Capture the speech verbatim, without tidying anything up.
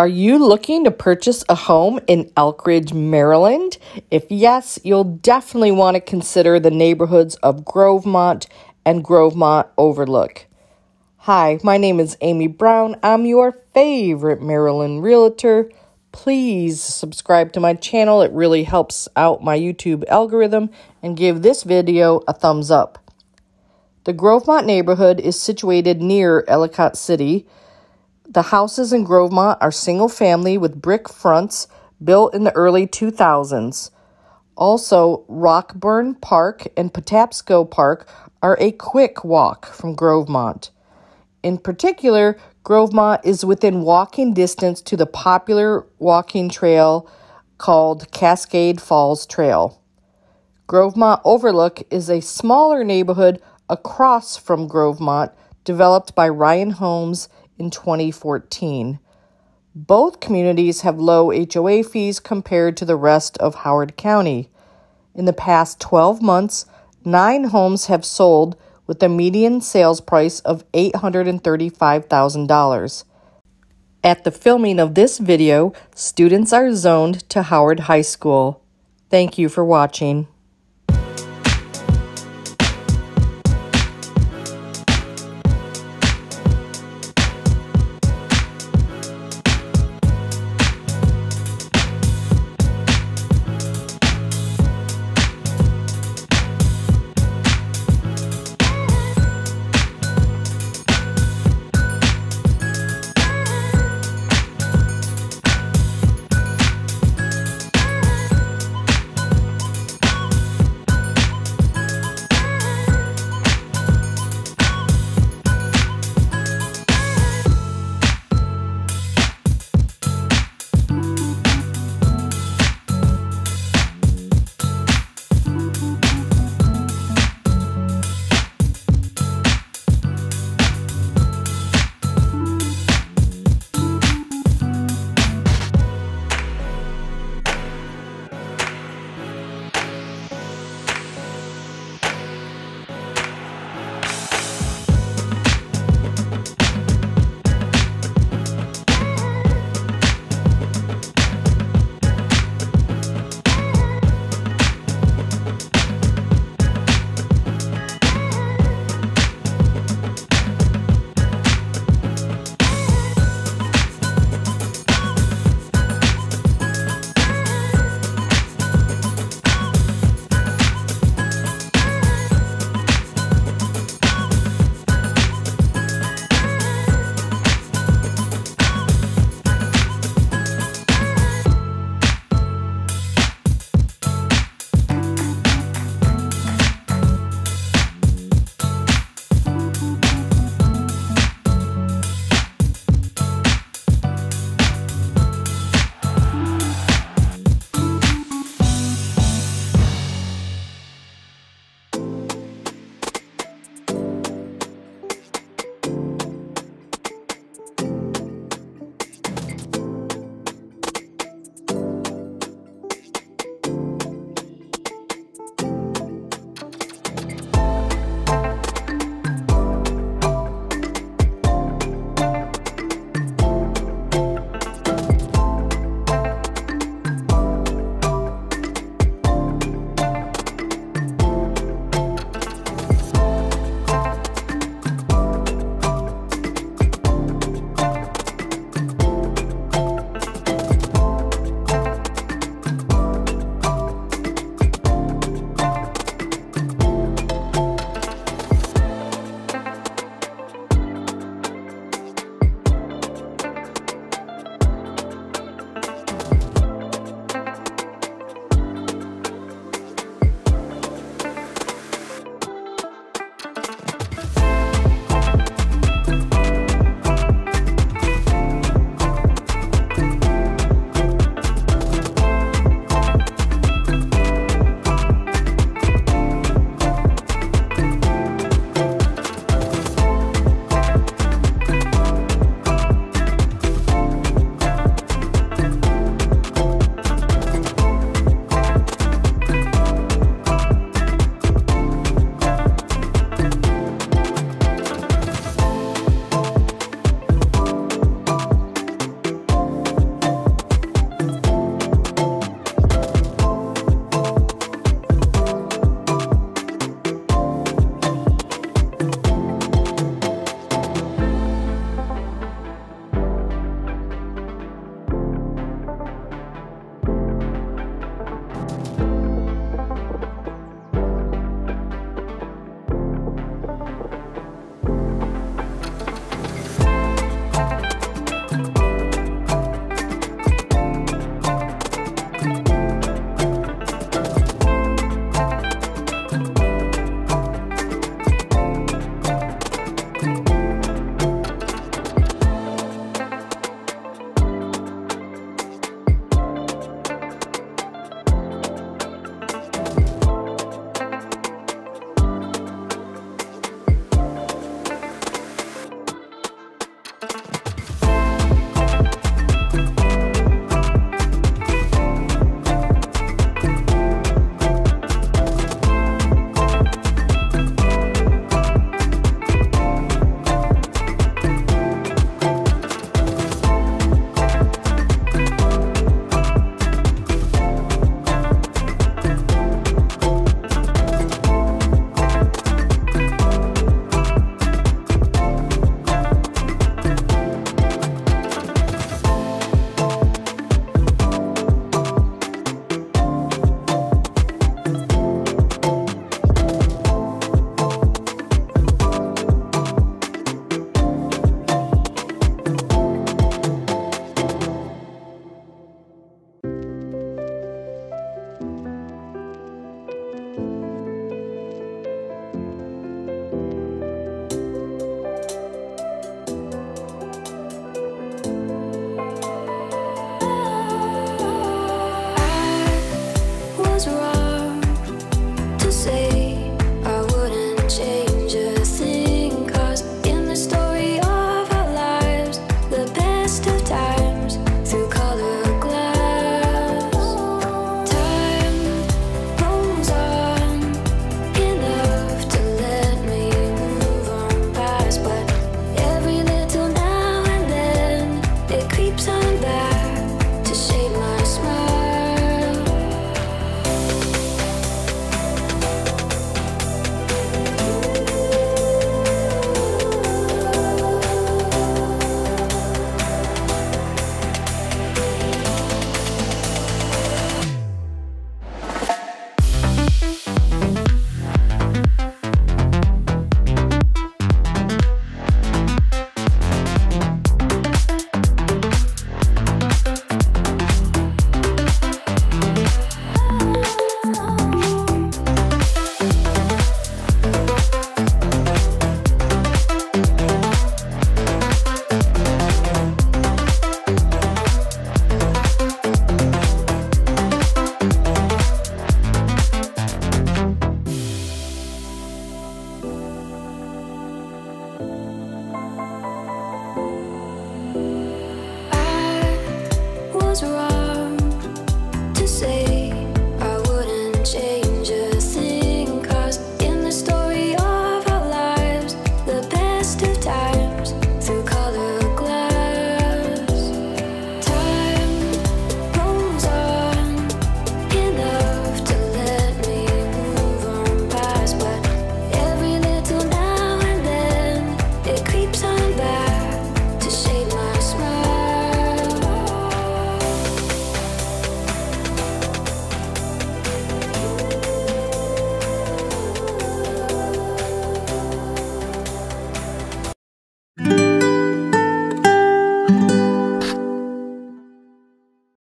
Are you looking to purchase a home in Elkridge, Maryland? If yes, you'll definitely want to consider the neighborhoods of Grovemont and Grovemont Overlook. Hi, my name is Amy Brown. I'm your favorite Maryland realtor. Please subscribe to my channel. It really helps out my YouTube algorithm, and give this video a thumbs up. The Grovemont neighborhood is situated near Ellicott City. The houses in Grovemont are single-family with brick fronts built in the early two thousands. Also, Rockburn Park and Patapsco Park are a quick walk from Grovemont. In particular, Grovemont is within walking distance to the popular walking trail called Cascade Falls Trail. Grovemont Overlook is a smaller neighborhood across from Grovemont, developed by Ryan Holmes in twenty fourteen. Both communities have low H O A fees compared to the rest of Howard County. In the past twelve months, nine homes have sold with a median sales price of eight hundred thirty-five thousand dollars. At the filming of this video, students are zoned to Howard High School. Thank you for watching. those rocks.